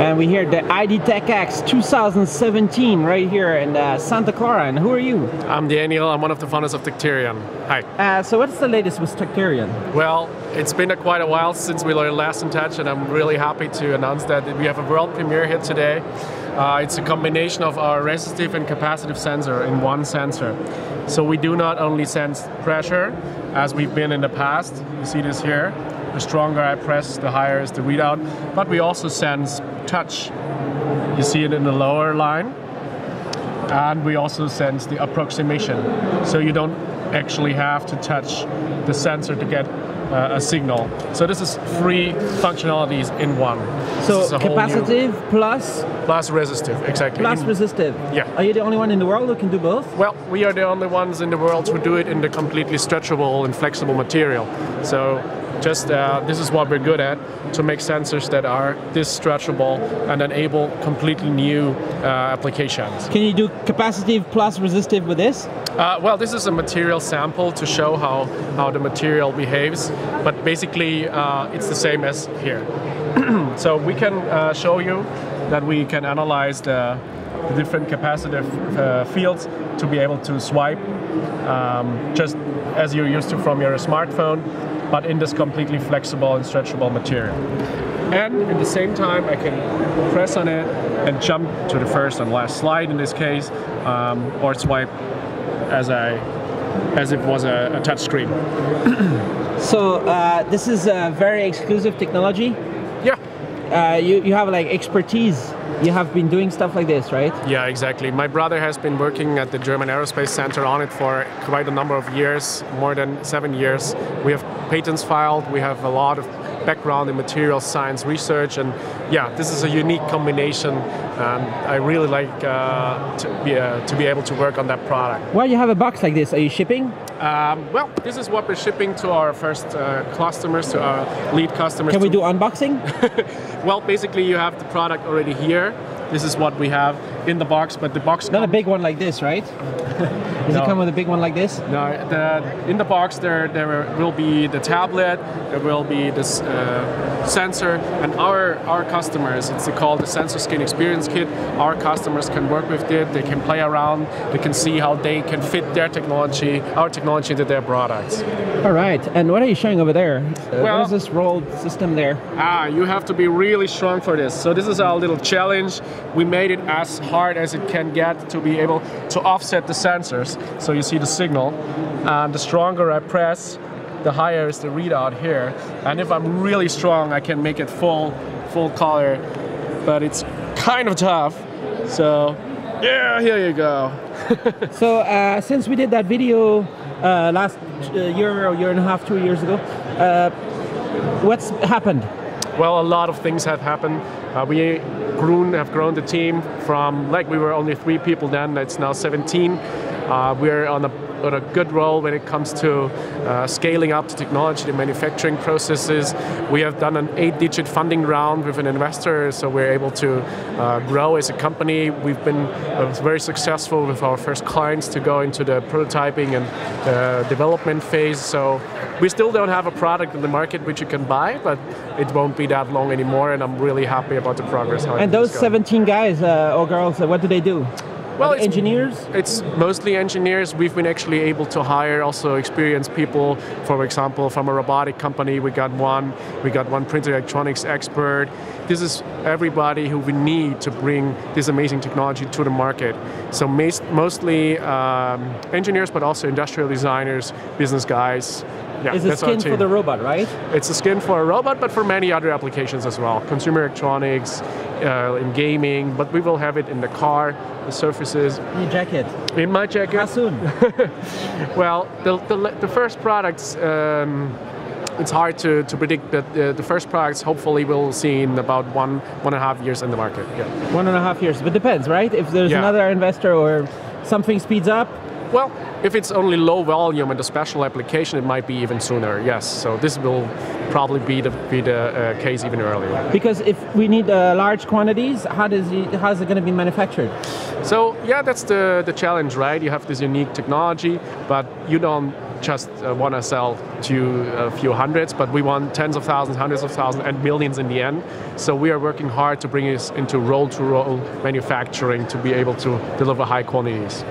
And we're here at the IDTechEx 2017 right here in Santa Clara. And who are you? I'm Daniel. I'm one of the founders of Tacterion. Hi. So what's the latest with Tacterion? Well, it's been quite a while since we were last in touch, and I'm really happy to announce that we have a world premiere here today. It's a combination of our resistive and capacitive sensor in one sensor. So we do not only sense pressure, as we've been in the past. You see this here. The stronger I press, the higher is the readout. But we also sense touch. You see it in the lower line. And we also sense the approximation. So you don't actually have to touch the sensor to get a signal. So this is three functionalities in one. So capacitive plus resistive, exactly. Plus resistive. Yeah. Are you the only one in the world who can do both? Well, we are the only ones in the world who do it in the completely stretchable and flexible material. So just this is what we're good at, to make sensors that are this stretchable and enable completely new applications. Can you do capacitive plus resistive with this? Well, this is a material sample to show how the material behaves, but basically it's the same as here. So we can show you that we can analyze the different capacitive fields to be able to swipe just as you're used to from your smartphone, but in this completely flexible and stretchable material. And at the same time, I can press on it and jump to the first and last slide in this case, or swipe as if it was a touch screen. So this is a very exclusive technology. Yeah. You have like expertise. You have been doing stuff like this, right? Yeah, exactly. My brother has been working at the German Aerospace Center on it for quite a number of years, more than 7 years. We have patents filed, we have a lot of background in material science research, and yeah, this is a unique combination. I really like to be able to work on that product. Well, you have a box like this. Are you shipping? Well, this is what we're shipping to our first customers, to our lead customers. Can we do unboxing? Well, basically you have the product already here. This is what we have in the box, but the box... Not a big one like this, right? Does no. It come with a big one like this? No, in the box there will be the tablet, there will be this sensor, and our customers, it's called the Sensor Skin Experience Kit. Our customers can work with it, they can play around, they can see how they can fit their technology, our technology, to their products. All right, and what are you showing over there? Well, what is this rolled system there? You have to be really strong for this. So this is our little challenge. We made it as hard as it can get to be able to offset the sensors. So you see the signal, and the stronger I press, the higher is the readout here. And if I'm really strong, I can make it full color, but it's kind of tough. So yeah, here you go. So since we did that video last year and a half, 2 years ago, what's happened? Well, a lot of things have happened. We have grown the team from, like, we were only 3 people then, it's now 17. We're on a good roll when it comes to scaling up the technology, the manufacturing processes. We have done an 8-digit funding round with an investor, so we're able to grow as a company. We've been very successful with our first clients to go into the prototyping and development phase. So we still don't have a product in the market which you can buy, but it won't be that long anymore, and I'm really happy about the progress. And those 17 guys or girls, what do they do? Well, it's engineers? It's mostly engineers. We've been actually able to hire also experienced people. For example, from a robotic company, we got one print electronics expert. This is everybody who we need to bring this amazing technology to the market. So mostly engineers, but also industrial designers, business guys. Yeah, it's a skin for the robot, right? It's a skin for a robot, but for many other applications as well. Consumer electronics, in gaming, but we will have it in the car, the surfaces. In your jacket. In my jacket. How soon? Well, the first products, it's hard to predict, but the first products hopefully we'll see in about one and a half years in the market. Yeah. 1.5 years, but depends, right? If there's another investor or something speeds up. Well, if it's only low volume and a special application, it might be even sooner, yes. So this will probably be the case even earlier. Because if we need large quantities, how is it going to be manufactured? So yeah, that's the challenge, right? You have this unique technology, but you don't just want to sell to a few hundreds, but we want tens of thousands, hundreds of thousands, and millions in the end. So we are working hard to bring this into roll-to-roll manufacturing to be able to deliver high quantities.